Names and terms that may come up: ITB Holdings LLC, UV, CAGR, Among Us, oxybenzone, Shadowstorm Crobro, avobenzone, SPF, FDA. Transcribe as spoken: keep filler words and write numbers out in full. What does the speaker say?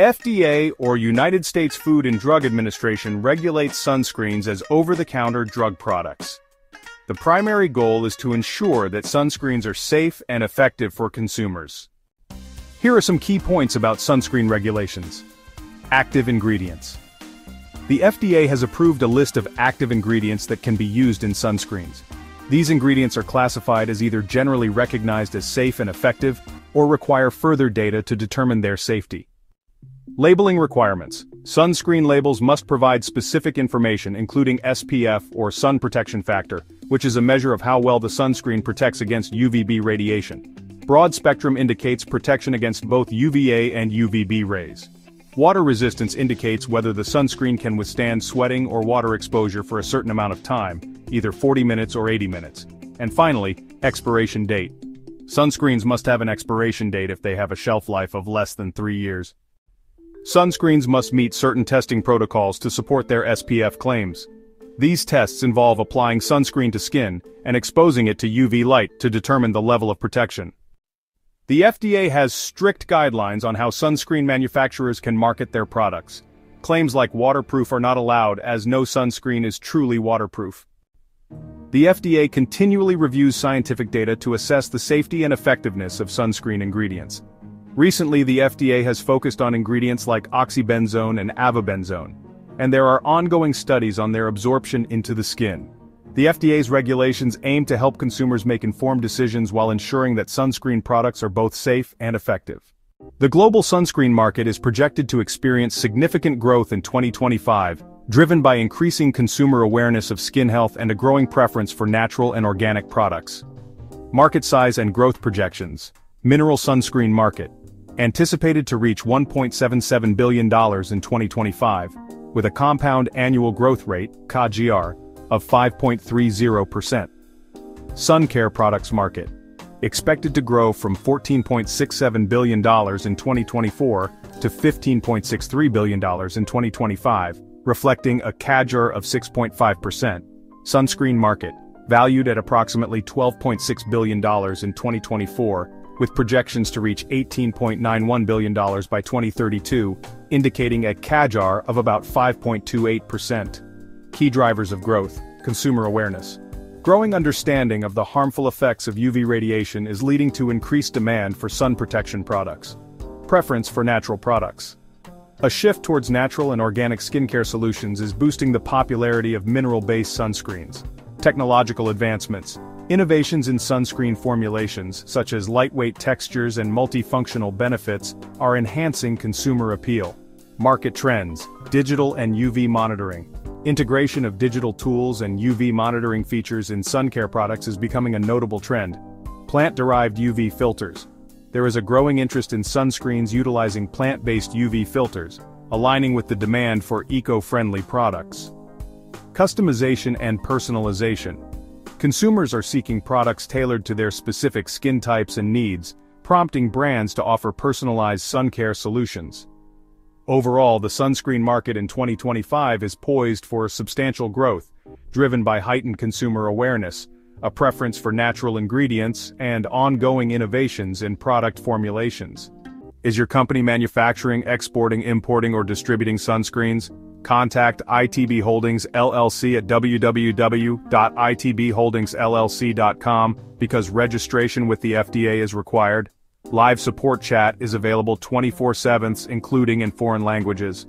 F D A, or United States Food and Drug Administration, regulates sunscreens as over-the-counter drug products. The primary goal is to ensure that sunscreens are safe and effective for consumers. Here are some key points about sunscreen regulations. Active ingredients. The F D A has approved a list of active ingredients that can be used in sunscreens. These ingredients are classified as either generally recognized as safe and effective, or require further data to determine their safety. Labeling requirements. Sunscreen labels must provide specific information, including S P F, or sun protection factor, which is a measure of how well the sunscreen protects against U V B radiation. Broad spectrum indicates protection against both U V A and U V B rays. Water resistance indicates whether the sunscreen can withstand sweating or water exposure for a certain amount of time, either forty minutes or eighty minutes. And finally, expiration date. Sunscreens must have an expiration date if they have a shelf life of less than three years. Sunscreens must meet certain testing protocols to support their S P F claims. These tests involve applying sunscreen to skin and exposing it to U V light to determine the level of protection. The F D A has strict guidelines on how sunscreen manufacturers can market their products. Claims like waterproof are not allowed, as no sunscreen is truly waterproof. The F D A continually reviews scientific data to assess the safety and effectiveness of sunscreen ingredients. Recently, the F D A has focused on ingredients like oxybenzone and avobenzone, and there are ongoing studies on their absorption into the skin. The F D A's regulations aim to help consumers make informed decisions while ensuring that sunscreen products are both safe and effective. The global sunscreen market is projected to experience significant growth in twenty twenty-five, driven by increasing consumer awareness of skin health and a growing preference for natural and organic products. Market size and growth projections. Mineral sunscreen market. Anticipated to reach one point seven seven billion dollars in twenty twenty-five, with a compound annual growth rate, C A G R, of five point three zero percent. Sun care products market. Expected to grow from fourteen point six seven billion dollars in twenty twenty-four to fifteen point six three billion dollars in twenty twenty-five, reflecting a C A G R of six point five percent. Sunscreen market, valued at approximately twelve point six billion dollars in twenty twenty-four, with projections to reach eighteen point nine one billion dollars by twenty thirty-two, indicating a C A G R of about five point two eight percent. Key drivers of growth. Consumer awareness. Growing understanding of the harmful effects of U V radiation is leading to increased demand for sun protection products. Preference for natural products. A shift towards natural and organic skincare solutions is boosting the popularity of mineral-based sunscreens. Technological advancements. Innovations in sunscreen formulations, such as lightweight textures and multifunctional benefits, are enhancing consumer appeal. Market trends. Digital and U V monitoring. Integration of digital tools and U V monitoring features in sun care products is becoming a notable trend. Plant-derived U V filters. There is a growing interest in sunscreens utilizing plant-based U V filters, aligning with the demand for eco-friendly products. Customization and personalization. Consumers are seeking products tailored to their specific skin types and needs, prompting brands to offer personalized sun care solutions. Overall, the sunscreen market in twenty twenty-five is poised for substantial growth, driven by heightened consumer awareness, a preference for natural ingredients, and ongoing innovations in product formulations. Is your company manufacturing, exporting, importing, or distributing sunscreens? Contact I T B Holdings L L C at w w w dot i t b holdings l l c dot com, because registration with the F D A is required. Live support chat is available twenty-four seven, including in foreign languages.